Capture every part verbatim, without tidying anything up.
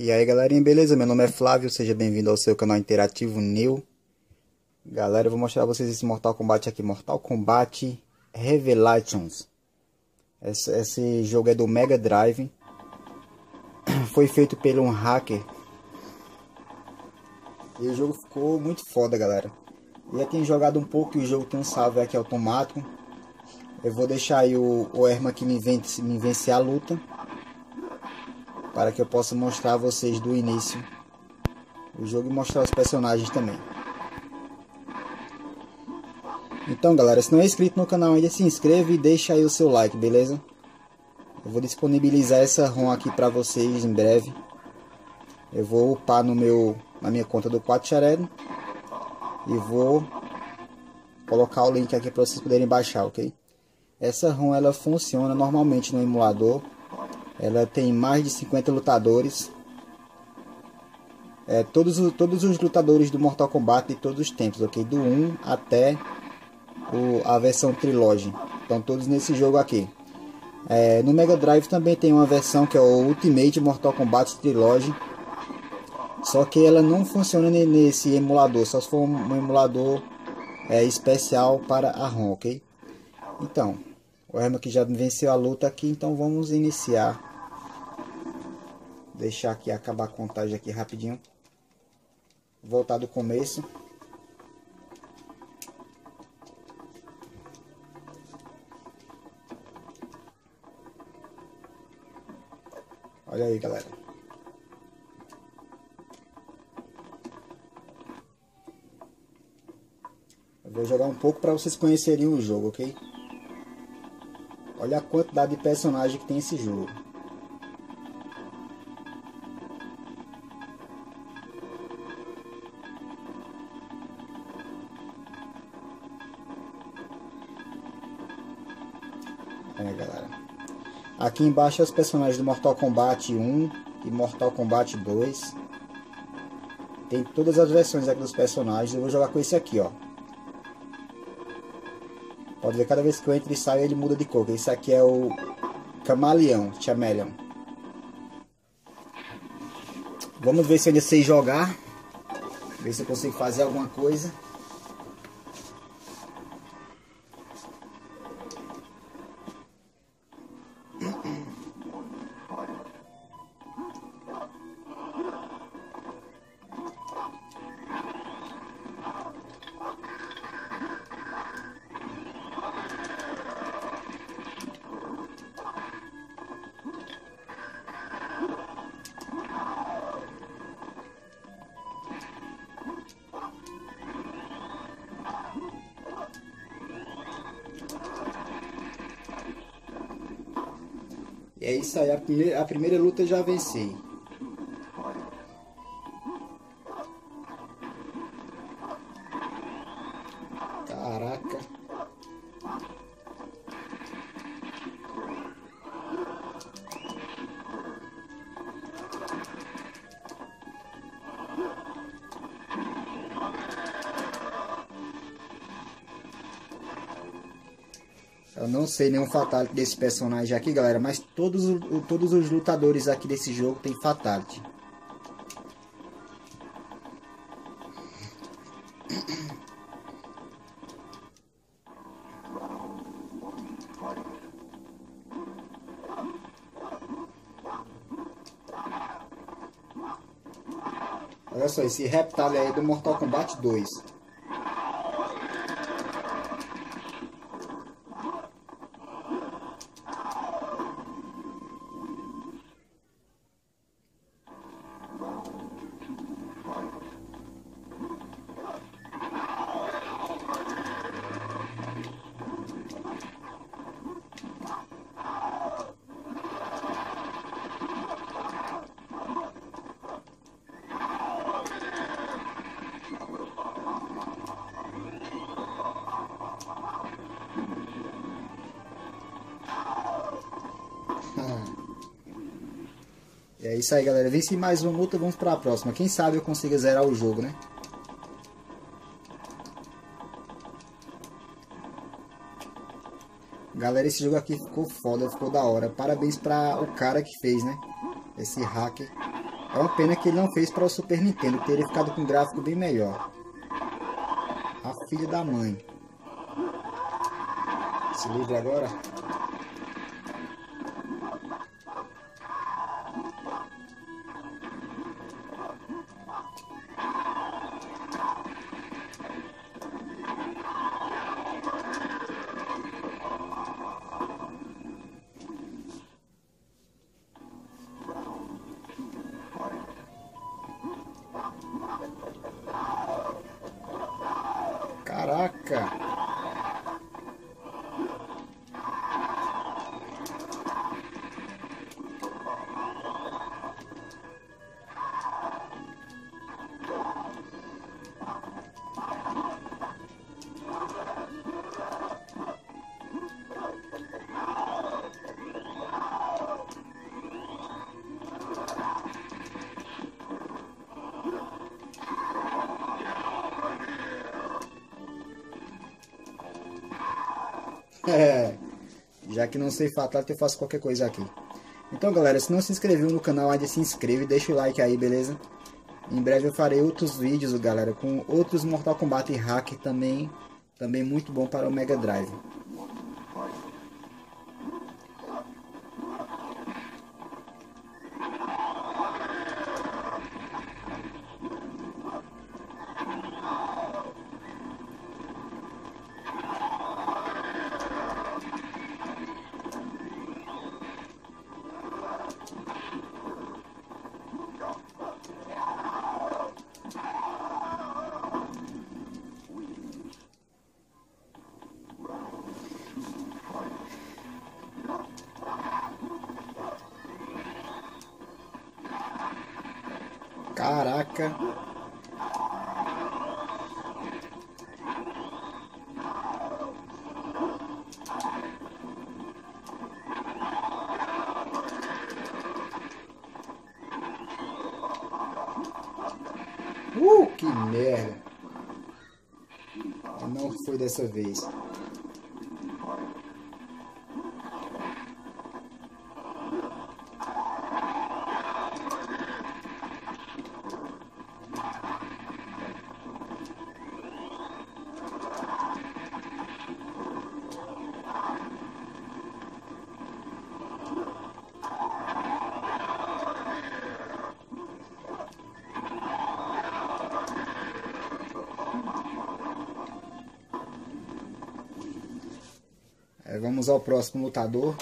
E aí galerinha, beleza? Meu nome é Flávio, seja bem-vindo ao seu canal Interativo New. Galera, eu vou mostrar a vocês esse Mortal Kombat aqui, Mortal Kombat Revelations. Esse, esse jogo é do Mega Drive. Foi feito por um hacker. E o jogo ficou muito foda, galera. E eu tenho jogado um pouco e o jogo tem um salve aqui automático. Eu vou deixar aí o, o Erma aqui me, vence, me vencer a luta, para que eu possa mostrar a vocês do início o jogo e mostrar os personagens também. Então galera, se não é inscrito no canal ainda, se inscreve e deixa aí o seu like, beleza? Eu vou disponibilizar essa ROM aqui para vocês em breve. Eu vou upar no meu, na minha conta do quatro shared e vou colocar o link aqui para vocês poderem baixar, ok? Essa ROM ela funciona normalmente no emulador. Ela tem mais de cinquenta lutadores. É, todos, todos os lutadores do Mortal Kombat de todos os tempos, ok? Do um até o, a versão Trilogy. Estão todos nesse jogo aqui. É, no Mega Drive também tem uma versão que é o Ultimate Mortal Kombat Trilogy. Só que ela não funciona nesse emulador. Só se for um emulador é, especial para a ROM, ok? Então... o Herman que já venceu a luta aqui, então vamos iniciar. Deixar aqui acabar a contagem aqui rapidinho. Voltar do começo. Olha aí, galera. Eu vou jogar um pouco para vocês conhecerem o jogo, ok? Olha a quantidade de personagem que tem esse jogo. É, galera. Aqui embaixo é os personagens do Mortal Kombat um e Mortal Kombat dois. Tem todas as versões aqui dos personagens. Eu vou jogar com esse aqui, ó. Pode ver, cada vez que eu entro e saio, ele muda de cor. Esse aqui é o Chameleon, Chameleon. Vamos ver se eu sei jogar. Ver se eu consigo fazer alguma coisa. É isso aí, a primeira, a primeira luta eu já venci. Caraca. Eu não sei nenhum fatality desse personagem aqui, galera, mas todos, todos os lutadores aqui desse jogo tem fatality. Olha só, esse Reptile aí é do Mortal Kombat dois. É isso aí, galera. Venci mais uma luta, vamos para a próxima. Quem sabe eu consiga zerar o jogo, né? Galera, esse jogo aqui ficou foda, ficou da hora. Parabéns para o cara que fez, né? Esse hacker. É uma pena que ele não fez para o Super Nintendo, teria ficado com um gráfico bem melhor. A filha da mãe. Se livra agora. É, já que não sei fatality, eu faço qualquer coisa aqui. Então, galera, se não se inscreveu no canal ainda, se inscreve e deixa o like aí, beleza? Em breve eu farei outros vídeos, galera, com outros Mortal Kombat e hack também, também muito bom para o Mega Drive. Caraca. Uh, que merda. Não foi dessa vez. Vamos ao próximo lutador.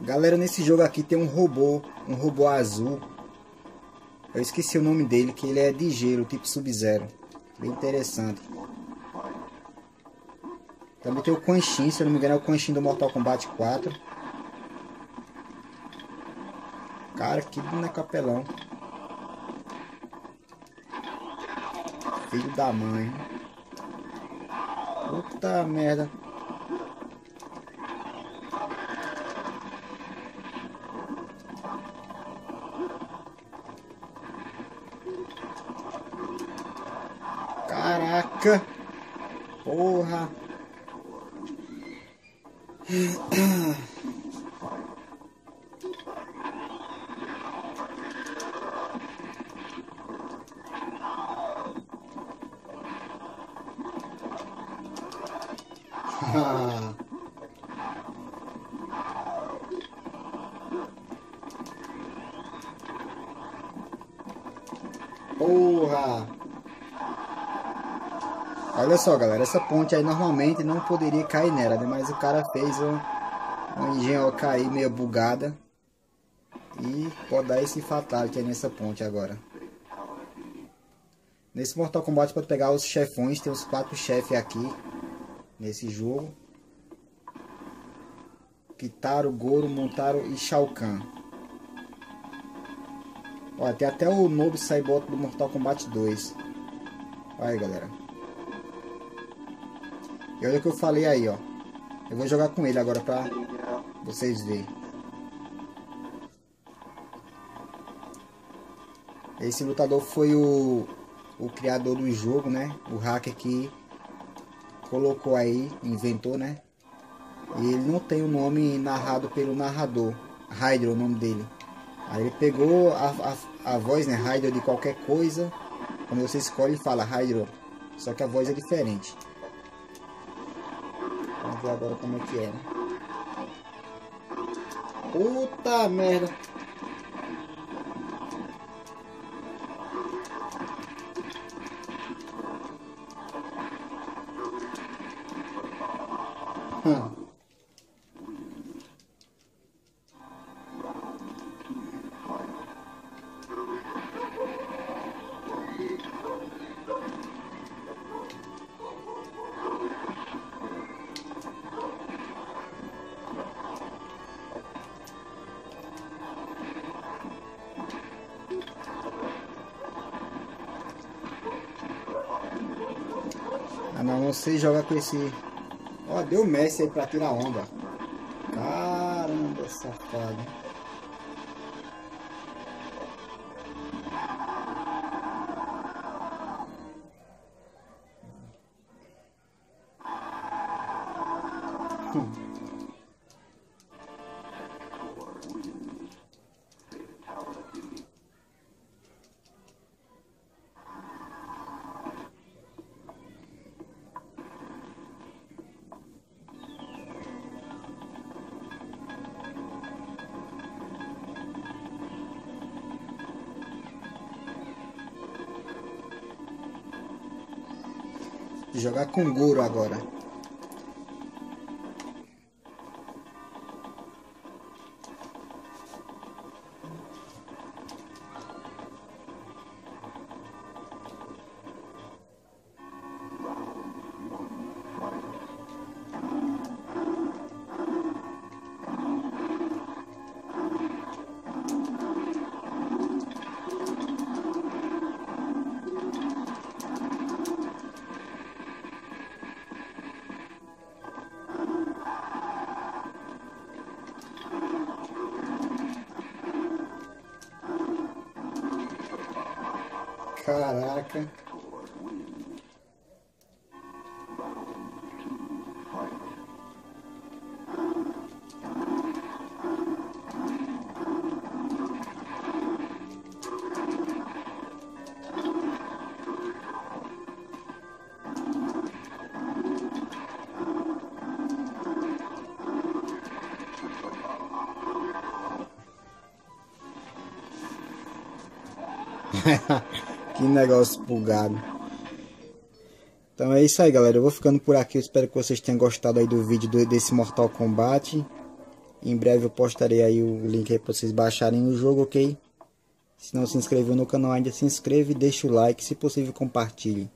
Galera, nesse jogo aqui tem um robô, um robô azul. Eu esqueci o nome dele, que ele é de gelo, tipo Sub-Zero. Bem interessante. Também tem o Conchin, se eu não me engano é o Conchin do Mortal Kombat quatro. Cara, que boneco apelão. Filho da mãe. Puta merda. Caraca. Porra. Porra! Olha só, galera, essa ponte aí normalmente não poderia cair nela, mas o cara fez um, um engenhoca aí meio bugada e pode dar esse fatality aí nessa ponte agora. Nesse Mortal Kombat pode pegar os chefões, tem os quatro chefes aqui nesse jogo: Kitaro, Goro, Montaro e Shao Kahn. Olha, tem até o Noob Saiboto do Mortal Kombat dois. Olha aí, galera. E olha o que eu falei aí, ó. Eu vou jogar com ele agora pra vocês verem. Esse lutador foi o, o criador do jogo, né? O hacker que colocou aí, inventou, né? E ele não tem o nome narrado pelo narrador. Hydro é o nome dele. Aí ele pegou a, a, a voz, né, Hydro de qualquer coisa. Quando você escolhe, ele fala Hydro, só que a voz é diferente. Vamos ver agora como é que é, né? Puta merda! Hum. Ah, não, não sei jogar com esse... Ó, deu Messi aí pra tirar onda. Caramba, safado. Hum. Jogar com Goro agora. Caraca. Que negócio bugado. Então é isso aí, galera. Eu vou ficando por aqui. Eu espero que vocês tenham gostado aí do vídeo do, desse Mortal Kombat. Em breve eu postarei aí o link aí pra vocês baixarem o jogo, ok? Se não se inscreveu no canal ainda, se inscreve, deixa o like, se possível compartilhe.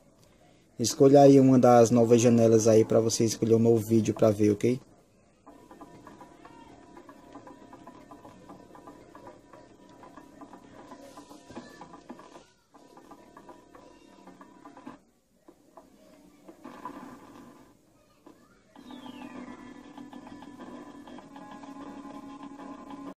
Escolha aí uma das novas janelas aí pra você escolher um novo vídeo pra ver, ok?